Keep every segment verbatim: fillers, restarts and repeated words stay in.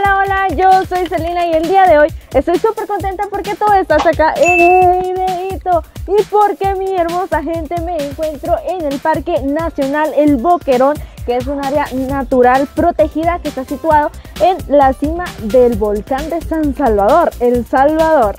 Hola, hola, yo soy Selena y el día de hoy estoy súper contenta porque todo estás acá en mi videito y porque mi hermosa gente me encuentro en el Parque Nacional El Boquerón, que es un área natural protegida que está situado en la cima del volcán de San Salvador, El Salvador.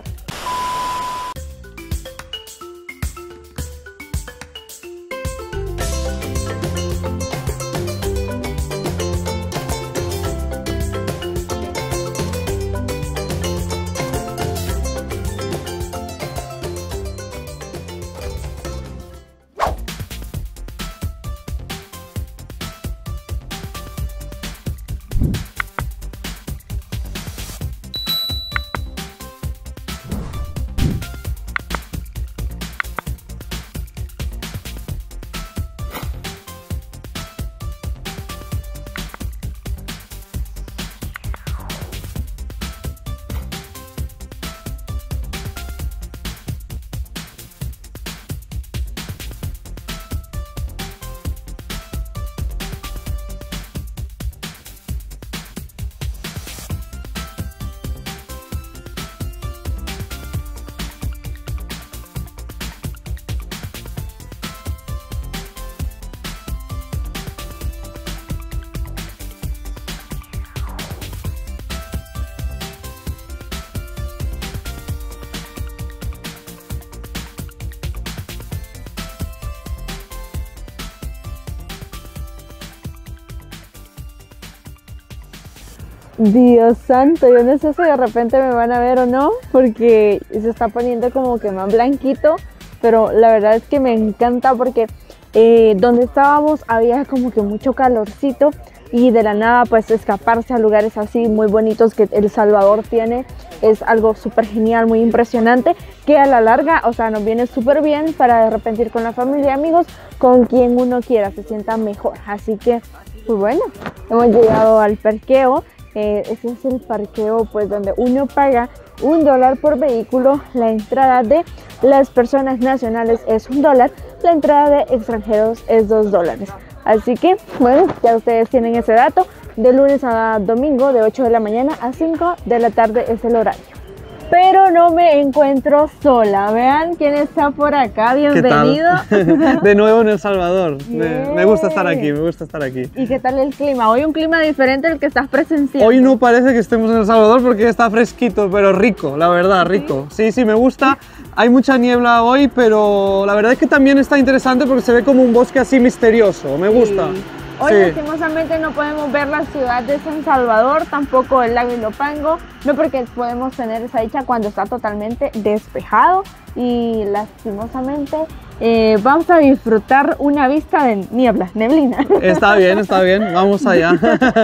Dios santo, yo no sé si de repente me van a ver o no, porque se está poniendo como que más blanquito, pero la verdad es que me encanta porque eh, donde estábamos había como que mucho calorcito y de la nada pues escaparse a lugares así muy bonitos que El Salvador tiene es algo súper genial, muy impresionante, que a la larga, o sea, nos viene súper bien para de repente ir con la familia, amigos, con quien uno quiera, se sienta mejor. Así que, pues bueno, hemos llegado al parqueo. Eh, ese es el parqueo pues donde uno paga un dólar por vehículo, la entrada de las personas nacionales es un dólar, la entrada de extranjeros es dos dólares. Así que bueno, ya ustedes tienen ese dato, de lunes a domingo de ocho de la mañana a cinco de la tarde es el horario. Pero no me encuentro sola, vean quién está por acá, bienvenido. De nuevo en El Salvador, yeah. me, me gusta estar aquí, me gusta estar aquí. ¿Y qué tal el clima? Hoy un clima diferente al que estás presenciando. Hoy no parece que estemos en El Salvador porque está fresquito, pero rico, la verdad, rico. Sí, sí, sí me gusta. Hay mucha niebla hoy, pero la verdad es que también está interesante porque se ve como un bosque así misterioso, me gusta. Sí. Hoy, lastimosamente, no podemos ver la ciudad de San Salvador, tampoco el lago Ilopango, no porque podemos tener esa dicha cuando está totalmente despejado y, lastimosamente, eh, vamos a disfrutar una vista de niebla, neblina. Está bien, está bien, vamos allá.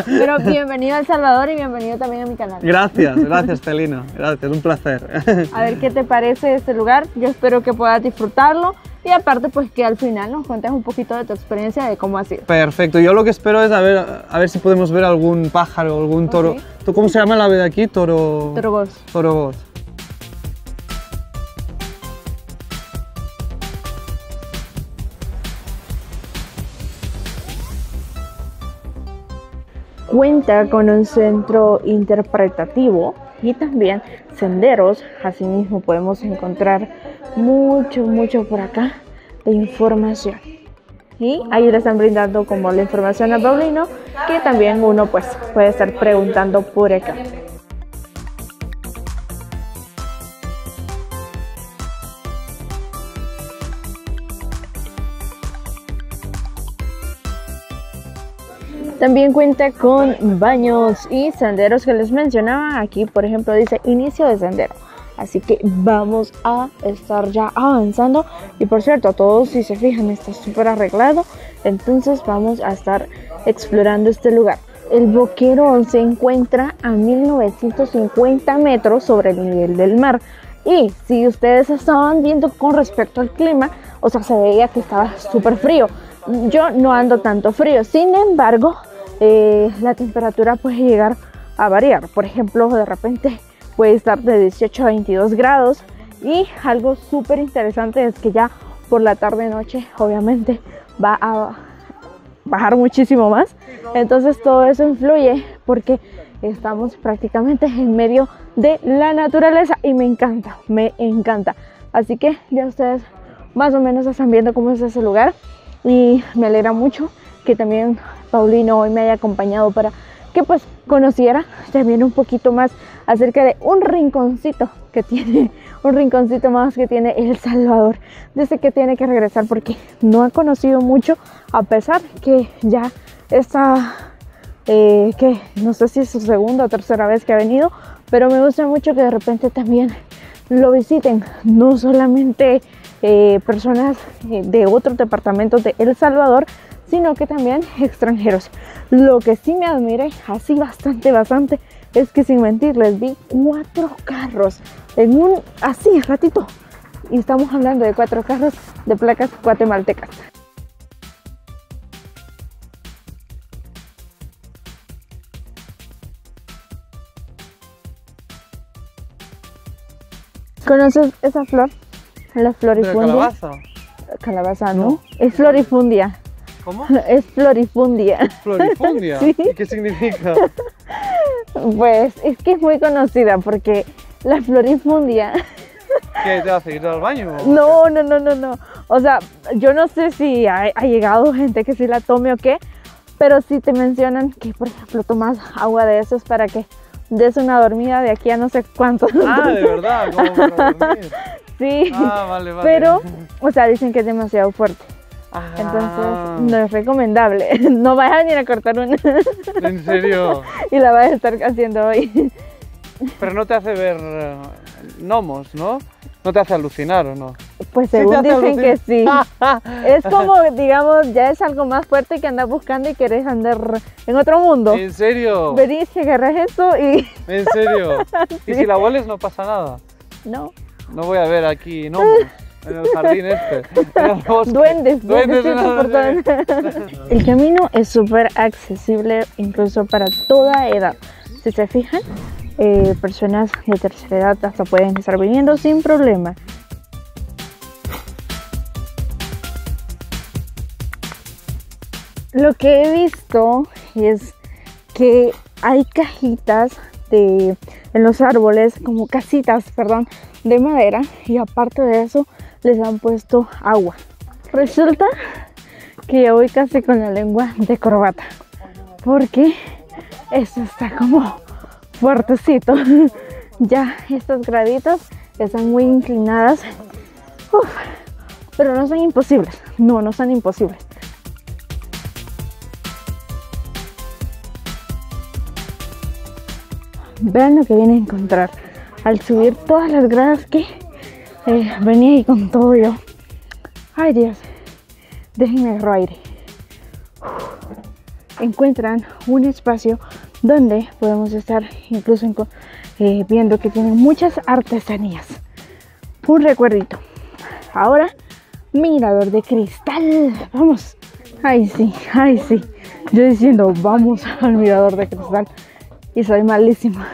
Pero bienvenido a El Salvador y bienvenido también a mi canal. Gracias, gracias, Celina, gracias, un placer. A ver qué te parece este lugar, yo espero que puedas disfrutarlo. Y aparte, pues que al final nos cuentes un poquito de tu experiencia, de cómo ha sido. Perfecto. Yo lo que espero es a ver, a ver si podemos ver algún pájaro, algún toro. Okay. ¿Tú cómo se llama el ave de aquí? Toro... Torogós. Torogós. Cuenta con un centro interpretativo y también senderos. Asimismo, podemos encontrar mucho, mucho por acá de información. Y ahí le están brindando como la información a Paulino, que también uno pues puede estar preguntando por acá. También cuenta con baños y senderos que les mencionaba. Aquí, por ejemplo, dice inicio de sendero. Así que vamos a estar ya avanzando. Y por cierto, a todos, si se fijan, está súper arreglado. Entonces vamos a estar explorando este lugar. El Boquerón se encuentra a mil novecientos cincuenta metros sobre el nivel del mar. Y si ustedes estaban viendo con respecto al clima, o sea, se veía que estaba súper frío. Yo no ando tanto frío. Sin embargo, eh, la temperatura puede llegar a variar. Por ejemplo, de repente puede estar de dieciocho a veintidós grados. Y algo súper interesante es que ya por la tarde-noche obviamente va a bajar muchísimo más. Entonces todo eso influye porque estamos prácticamente en medio de la naturaleza y me encanta, me encanta. Así que ya ustedes más o menos están viendo cómo es ese lugar y me alegra mucho que también Paulino hoy me haya acompañado para que pues conociera también un poquito más acerca de un rinconcito que tiene, un rinconcito más que tiene El Salvador. Dice que tiene que regresar porque no ha conocido mucho, a pesar que ya está, eh, que no sé si es su segunda o tercera vez que ha venido, pero me gusta mucho que de repente también lo visiten, no solamente eh, personas de otros departamentos de El Salvador, sino que también extranjeros. Lo que sí me admiré así bastante, bastante, es que sin mentirles vi cuatro carros en un así ratito, y estamos hablando de cuatro carros de placas guatemaltecas. ¿Conoces esa flor? La florifundia. ¿Calabaza? Calabaza, ¿no? ¿No? Es florifundia. ¿Cómo? Es florifundia. ¿Florifundia? ¿Sí? ¿Y qué significa? Pues es que es muy conocida porque la florifundia... ¿Qué? ¿Te vas a ir al baño? No, no, no, no, no. O sea, yo no sé si ha, ha llegado gente que sí la tome o qué, pero sí te mencionan que, por ejemplo, tomas agua de esos para que des una dormida de aquí a no sé cuánto. Ah, ¿de verdad? ¿Cómo para dormir? Sí. Ah, vale, vale. Pero, o sea, dicen que es demasiado fuerte. Entonces no es recomendable, no vas a venir a cortar una. ¿En serio? Y la vas a estar haciendo hoy. Pero no te hace ver gnomos, ¿no? ¿No te hace alucinar o no? Pues según ¿Sí dicen que sí. Es como, digamos, ya es algo más fuerte que andas buscando y querés andar en otro mundo. ¿En serio? Venís, agarras eso y... ¿En serio? Sí. ¿Y si la hueles no pasa nada? No. No voy a ver aquí gnomos. En el jardín este, en el bosque. Duendes, duendes, duendes no. El camino es súper accesible incluso para toda edad. Si se fijan, eh, personas de tercera edad hasta pueden estar viniendo sin problema. Lo que he visto es que hay cajitas de, en los árboles, como casitas, perdón, de madera, y aparte de eso les han puesto agua. Resulta que yo voy casi con la lengua de corbata porque esto está como fuertecito. Ya estas graditas están muy inclinadas. Uf, pero no son imposibles, no, no son imposibles. Vean lo que viene a encontrar al subir todas las gradas que... Eh, venía ahí con todo yo. Ay, Dios, déjenme agarrar aire. Uf. Encuentran un espacio donde podemos estar incluso en, eh, viendo que tienen muchas artesanías. Un recuerdito. Ahora, mirador de cristal. Vamos. Ay, sí, ay, sí. Yo diciendo, vamos al mirador de cristal. Y soy malísima.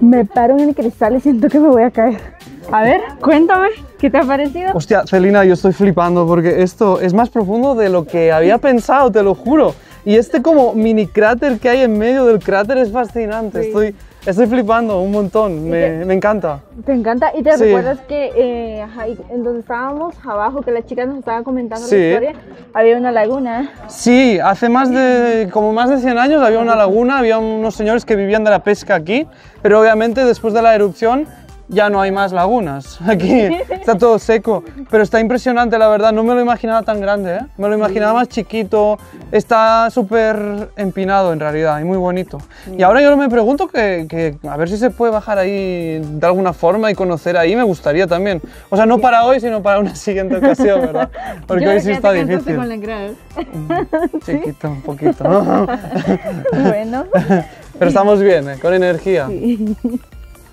Me paro en el cristal y siento que me voy a caer. A ver, cuéntame, ¿qué te ha parecido? Hostia, Celina, yo estoy flipando porque esto es más profundo de lo que había pensado, te lo juro. Y este como mini cráter que hay en medio del cráter es fascinante. Sí. Estoy, estoy flipando un montón, me, te, me encanta. ¿Te encanta? ¿Y te sí. recuerdas que eh, ajá, en donde estábamos abajo, que la chica nos estaba comentando sí. la historia, había una laguna? Sí, hace más de, como más de cien años había una laguna, había unos señores que vivían de la pesca aquí, pero obviamente después de la erupción ya no hay más lagunas, aquí está todo seco, pero está impresionante la verdad, no me lo imaginaba tan grande, ¿eh? Me lo imaginaba más chiquito, está súper empinado en realidad y muy bonito. Y ahora yo me pregunto que, que a ver si se puede bajar ahí de alguna forma y conocer ahí, me gustaría también. O sea, no para hoy, sino para una siguiente ocasión, ¿verdad? Porque yo hoy sí está difícil. Con la chiquito, un poquito, ¿no? Bueno. Pero estamos bien, ¿eh? Con energía. Sí.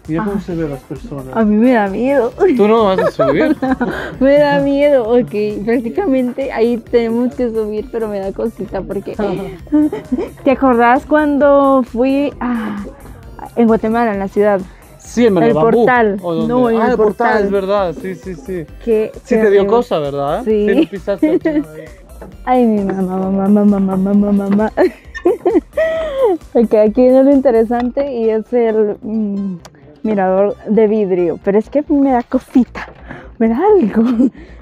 Mira cómo se ven las personas. A mí me da miedo. ¿Tú no vas a subir? No, me da miedo, ok. Prácticamente ahí tenemos que subir, pero me da cosita porque... ¿Te acordás cuando fui a, en Guatemala, en la ciudad? Sí, en el portal. ¿O no, en ah, el portal. portal, es verdad, sí, sí, sí. Que sí te dio cosa, ¿verdad? Sí. Sí, no pisaste. Ay, mi mamá, mamá, mamá, mamá, mamá, mamá. Porque aquí viene lo interesante y es el mm, mirador de vidrio. Pero es que me da cosita, me da algo.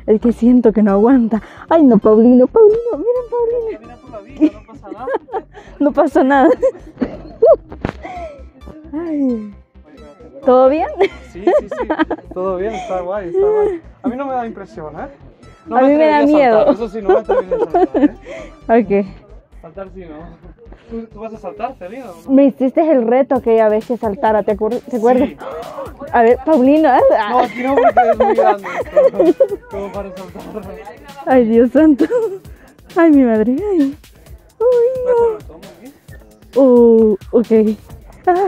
Es que siento que no aguanta. Ay, no, Paulino, Paulino, miren, Paulino. Mira por la vida, no pasa nada. No pasa nada. Ay. ¿Todo bien? Sí, sí, sí. Todo bien, está guay, está guay. A mí no me da impresión, ¿eh? No, a mí me da miedo. Saltar. Eso sí, no me atrevería a saltar, ¿eh? Ok. Saltar sí, ¿no? ¿Tú vas a saltar, Celina? ¿No? Me hiciste el reto aquella vez que saltara, ¿te, ¿te acuerdas? Sí. A ver, Paulino. No, aquí no, porque es muy grande. Como para saltar. Ay, Dios santo. Ay, mi madre. Ay. Uy, no. Uh, ok. Ah.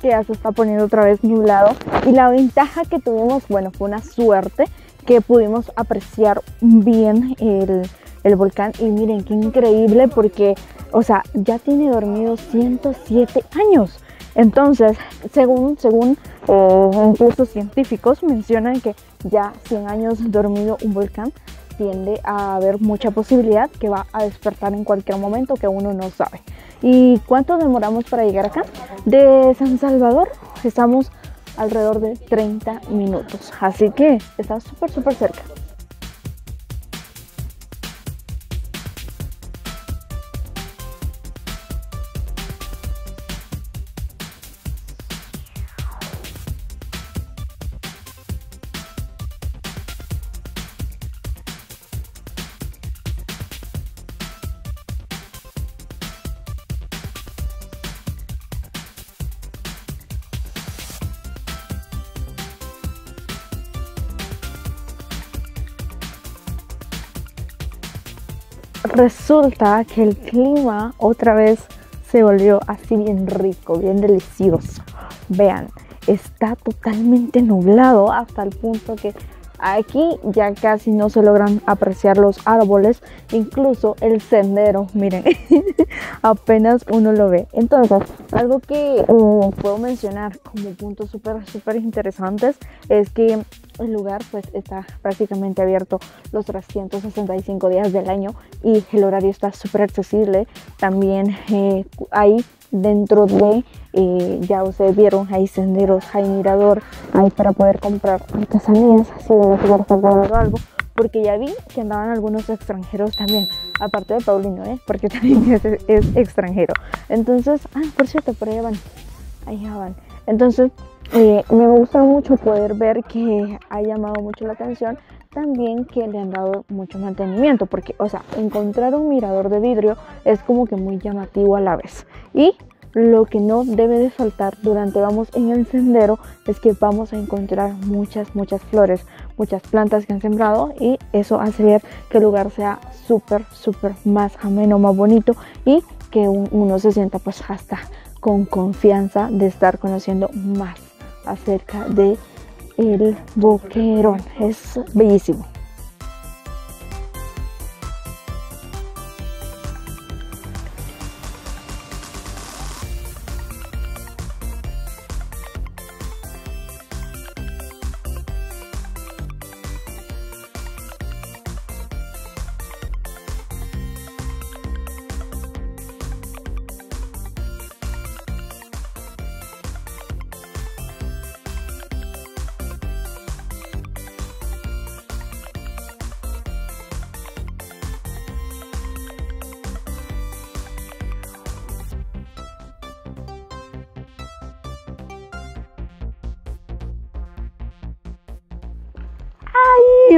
Que ya se está poniendo otra vez nublado, y la ventaja que tuvimos, bueno, fue una suerte que pudimos apreciar bien el, el volcán. Y miren qué increíble, porque, o sea, ya tiene dormido ciento siete años. Entonces, según, según eh, incluso científicos mencionan que ya cien años dormido un volcán, tiende a haber mucha posibilidad que va a despertar en cualquier momento, que uno no sabe. ¿Y cuánto demoramos para llegar acá? De San Salvador estamos alrededor de treinta minutos, así que está súper súper cerca. Resulta que el clima otra vez se volvió así bien rico, bien delicioso. Vean, está totalmente nublado hasta el punto que aquí ya casi no se logran apreciar los árboles, incluso el sendero, miren, apenas uno lo ve. Entonces, algo que uh, puedo mencionar como puntos súper, súper interesantes es que el lugar pues está prácticamente abierto los trescientos sesenta y cinco días del año y el horario está súper accesible. También eh, ahí dentro de, eh, ya ustedes vieron, hay senderos, hay mirador, hay para poder comprar artesanías, si no estoy comprando algo, porque ya vi que andaban algunos extranjeros también, aparte de Paulino, ¿eh? Porque también es, es extranjero. Entonces, ah, por cierto, por allá van, allá van. Entonces, Eh, me gusta mucho poder ver que ha llamado mucho la atención también que le han dado mucho mantenimiento, porque, o sea, encontrar un mirador de vidrio es como que muy llamativo a la vez. Y lo que no debe de faltar durante vamos en el sendero es que vamos a encontrar muchas, muchas flores, muchas plantas que han sembrado, y eso hace ver que el lugar sea súper, súper más ameno, más bonito, y que un, uno se sienta pues hasta con confianza de estar conociendo más acerca de El Boquerón. Es bellísimo.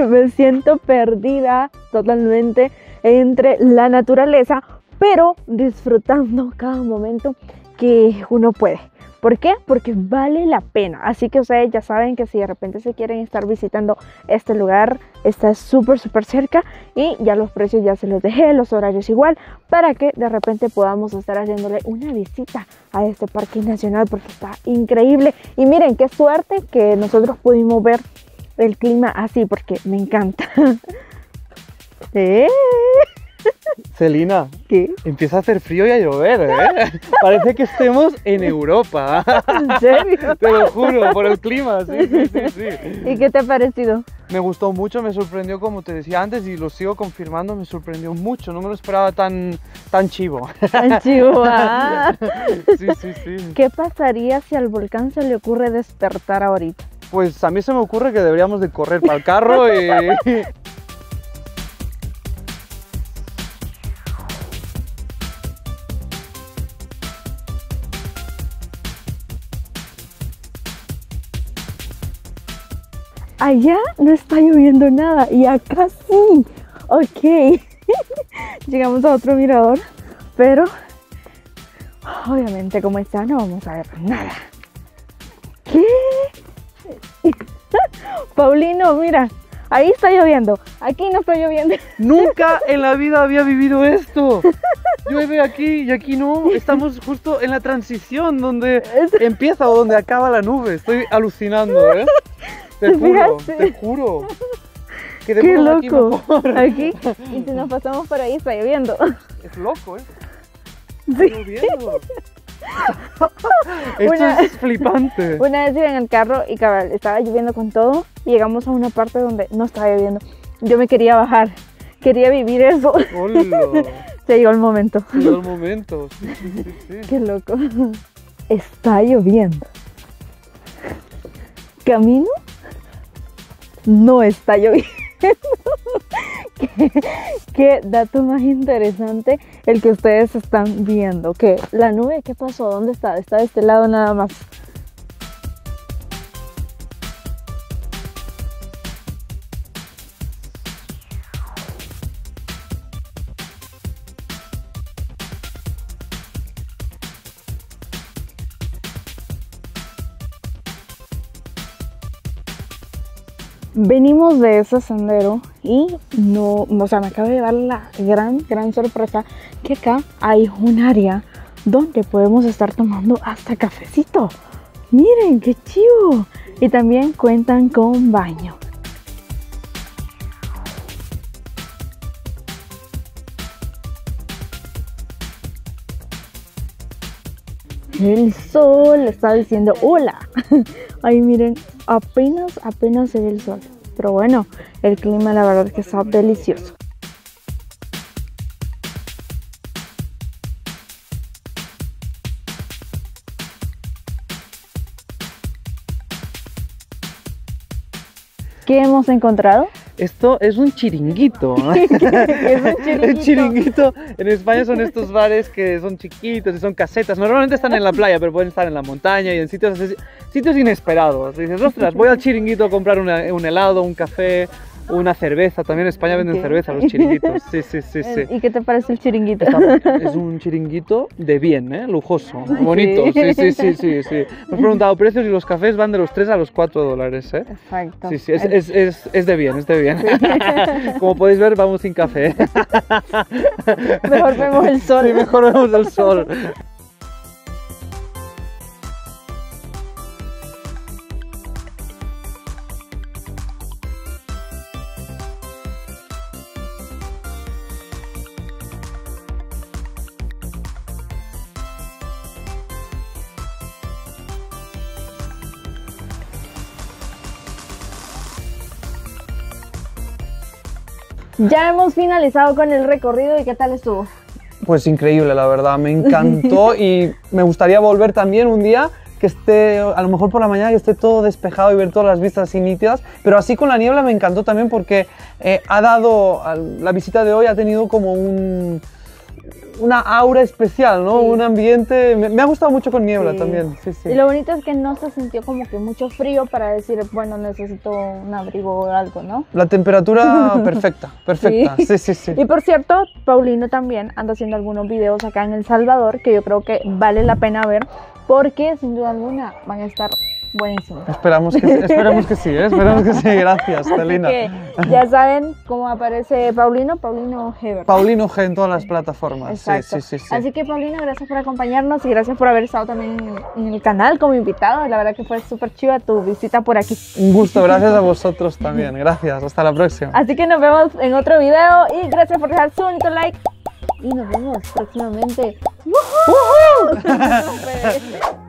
me siento perdida totalmente entre la naturaleza, pero disfrutando cada momento que uno puede. ¿Por qué? Porque vale la pena. Así que ustedes ya saben que si de repente se quieren estar visitando este lugar, está súper, súper cerca. Y ya los precios ya se los dejé, los horarios igual, para que de repente podamos estar haciéndole una visita a este parque nacional, porque está increíble. Y miren, qué suerte que nosotros pudimos ver el clima así, porque me encanta. ¿Eh? Celina, ¿qué? Empieza a hacer frío y a llover, ¿eh? Parece que estemos en Europa. ¿En serio? Te lo juro, por el clima, sí, sí, sí, sí. ¿Y qué te ha parecido? Me gustó mucho, me sorprendió, como te decía antes, y lo sigo confirmando, me sorprendió mucho. No me lo esperaba tan, tan chivo. Tan chivo, ah. Sí, sí, sí. ¿Qué pasaría si al volcán se le ocurre despertar ahorita? Pues a mí se me ocurre que deberíamos de correr para el carro y... Allá no está lloviendo nada y acá sí. Ok. Llegamos a otro mirador, pero obviamente como está no vamos a ver nada. ¿Qué? Paulino, mira, ahí está lloviendo. Aquí no está lloviendo. Nunca en la vida había vivido esto. Llueve aquí y aquí no. Estamos justo en la transición donde empieza o donde acaba la nube. Estoy alucinando, ¿eh? Te juro, te juro. Qué loco. Aquí, aquí, y si nos pasamos por ahí está lloviendo. Es loco, ¿eh? Está sí. lloviendo. Esto una, es flipante. Una vez iba en el carro y cabal, estaba lloviendo con todo. Y llegamos a una parte donde no estaba lloviendo. Yo me quería bajar, quería vivir eso. Hola. Se llegó el momento. Se llegó el momento. Sí, sí, sí, sí. Qué loco. Está lloviendo. Camino. No está lloviendo. ¿Qué, qué dato más interesante el que ustedes están viendo. Que la nube, ¿qué pasó? ¿Dónde está? Está de este lado nada más. Venimos de ese sendero y no, o sea, me acaba de dar la gran, gran sorpresa que acá hay un área donde podemos estar tomando hasta cafecito. Miren, qué chivo. Y también cuentan con baño. El sol está diciendo hola. Ay, miren, apenas, apenas se ve el sol. Pero bueno, el clima la verdad es que está delicioso. ¿Qué hemos encontrado? Esto es un chiringuito. ¿Qué, qué es un chiringuito? El chiringuito en España son estos bares que son chiquitos y son casetas. Normalmente están en la playa, pero pueden estar en la montaña y en sitios, sitios inesperados. Y dices, ostras, voy al chiringuito a comprar una, un helado, un café, una cerveza. También en España venden okay. cerveza los chiringuitos. Sí, sí, sí, sí. ¿Y qué te parece el chiringuito? Está, es un chiringuito de bien, ¿eh? Lujoso, bonito. Sí, sí, sí, sí, sí. Me he preguntado precios y los cafés van de los tres a los cuatro dólares, ¿eh? Exacto. Sí, sí, es, es, es, es de bien, es de bien. Sí. Como podéis ver, vamos sin café. Mejor vemos el sol. Sí, mejor vemos el sol. Ya hemos finalizado con el recorrido. ¿Y qué tal estuvo? Pues increíble, la verdad, me encantó y me gustaría volver también un día que esté, a lo mejor por la mañana, que esté todo despejado y ver todas las vistas así nítidas, pero así con la niebla me encantó también porque eh, ha dado, la visita de hoy ha tenido como un... una aura especial, ¿no? Sí. Un ambiente... Me, me ha gustado mucho con niebla, sí, también. Sí, sí. Y lo bonito es que no se sintió como que mucho frío para decir, bueno, necesito un abrigo o algo, ¿no? La temperatura perfecta, perfecta. Sí. Sí, sí, sí. Y por cierto, Paulino también anda haciendo algunos videos acá en El Salvador que yo creo que vale la pena ver porque, sin duda alguna, van a estar... Buenísimo. Esperamos que sí, esperamos que sí, ¿eh? esperamos que sí. Gracias, Telina. Ya saben cómo aparece Paulino, Paulino G, ¿verdad? Paulino G en todas las plataformas. Exacto. Sí, sí, sí, sí. Así que, Paulino, gracias por acompañarnos y gracias por haber estado también en el canal como invitado. La verdad que fue súper chiva tu visita por aquí. Un gusto, gracias a vosotros también. Gracias, hasta la próxima. Así que nos vemos en otro video y gracias por dejar su bonito like. Y nos vemos próximamente. ¡Woohoo!